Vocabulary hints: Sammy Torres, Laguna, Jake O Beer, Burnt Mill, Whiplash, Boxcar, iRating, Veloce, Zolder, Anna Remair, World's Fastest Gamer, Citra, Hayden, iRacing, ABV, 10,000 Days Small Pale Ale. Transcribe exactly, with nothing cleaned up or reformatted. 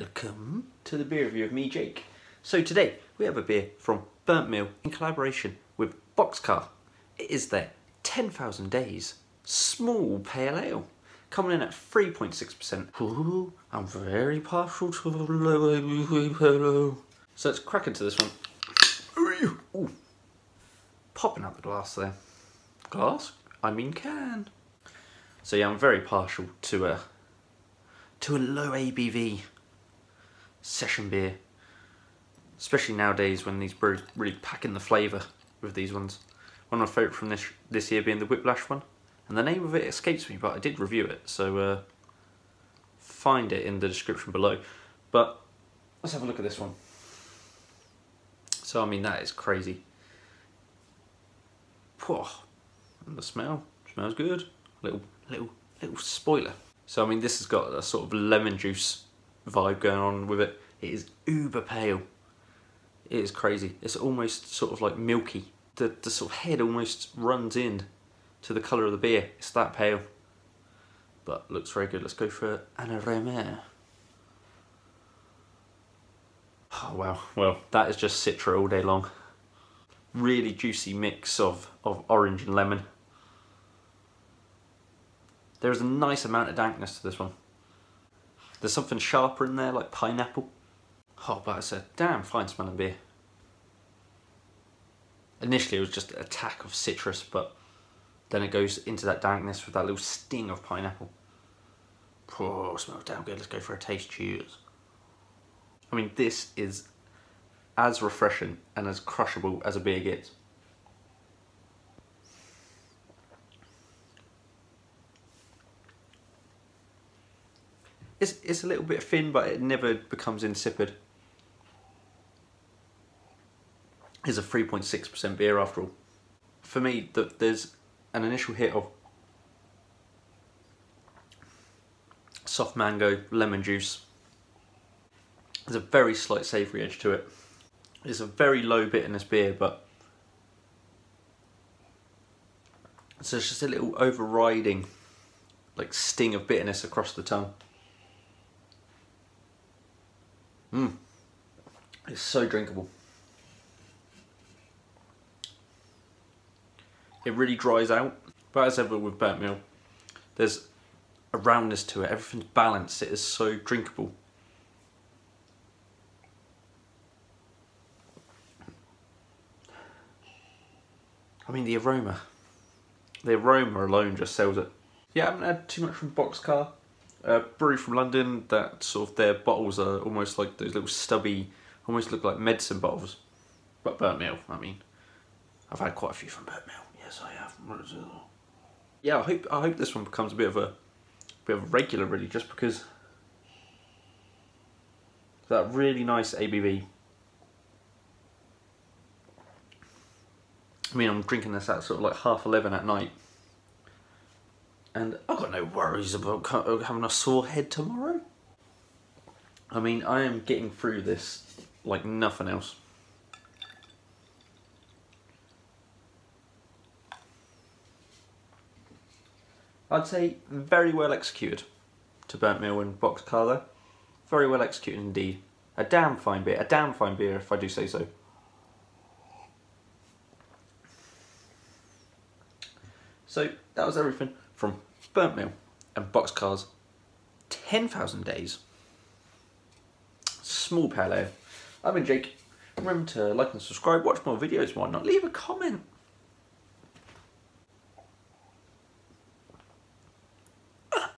Welcome to the beer review of me, Jake. So today we have a beer from Burnt Mill in collaboration with Boxcar. It is their ten thousand Days Small Pale Ale, coming in at three point six percent. Ooh, I'm very partial to the low A B V pale ale. So let's crack into this one. Ooh. Popping out the glass there. Glass? I mean can. So yeah, I'm very partial to a to a low A B V session beer, especially nowadays when these brews really pack in the flavour with these ones. One of my favourite from this this year being the Whiplash one, and the name of it escapes me, but I did review it, so uh, find it in the description below. But let's have a look at this one. So I mean, that is crazy. Whoa. And the smell smells good. Little little little spoiler. So I mean, this has got a sort of lemon juice vibe going on with it. It is uber pale. It is crazy. It's almost sort of like milky. The, the sort of head almost runs in to the colour of the beer. It's that pale. But looks very good. Let's go for Anna Remair. Oh wow, well that is just citra all day long. Really juicy mix of, of orange and lemon. There is a nice amount of dankness to this one. There's something sharper in there, like pineapple. Oh, but it's a damn fine smelling beer. Initially it was just a tack of citrus, but then it goes into that dankness with that little sting of pineapple. Oh, smells damn good. Let's go for a taste. Cheers. I mean, this is as refreshing and as crushable as a beer gets. It's, it's a little bit thin, but it never becomes insipid. It's a three point six percent beer after all. For me, the, there's an initial hit of soft mango, lemon juice. There's a very slight savoury edge to it. It's a very low bitterness beer, but so it's just a little overriding like sting of bitterness across the tongue. Mmm, it's so drinkable. It really dries out, but as ever with Burnt Mill, there's a roundness to it, everything's balanced, it is so drinkable. I mean, the aroma, the aroma alone just sells it. Yeah, I haven't had too much from Boxcar. Uh, brew from London, that sort of, their bottles are almost like those little stubby, almost look like medicine bottles. But Burnt Mill, I mean, I've had quite a few from Burnt Mill. Yes, I have. Yeah, I hope I hope this one becomes a bit of a bit of a regular, really, just because that really nice A B V. I mean, I'm drinking this at sort of like half eleven at night. And I've got no worries about having a sore head tomorrow. I mean, I am getting through this like nothing else. I'd say very well executed to Burnt Mill and Boxcar there. Very well executed indeed. A damn fine beer, a damn fine beer if I do say so. So that was everything from Burnt Mill and Boxcar's ten thousand Days Small Pale Ale. I've been Jake. Remember to like and subscribe, watch more videos, why not? Leave a comment.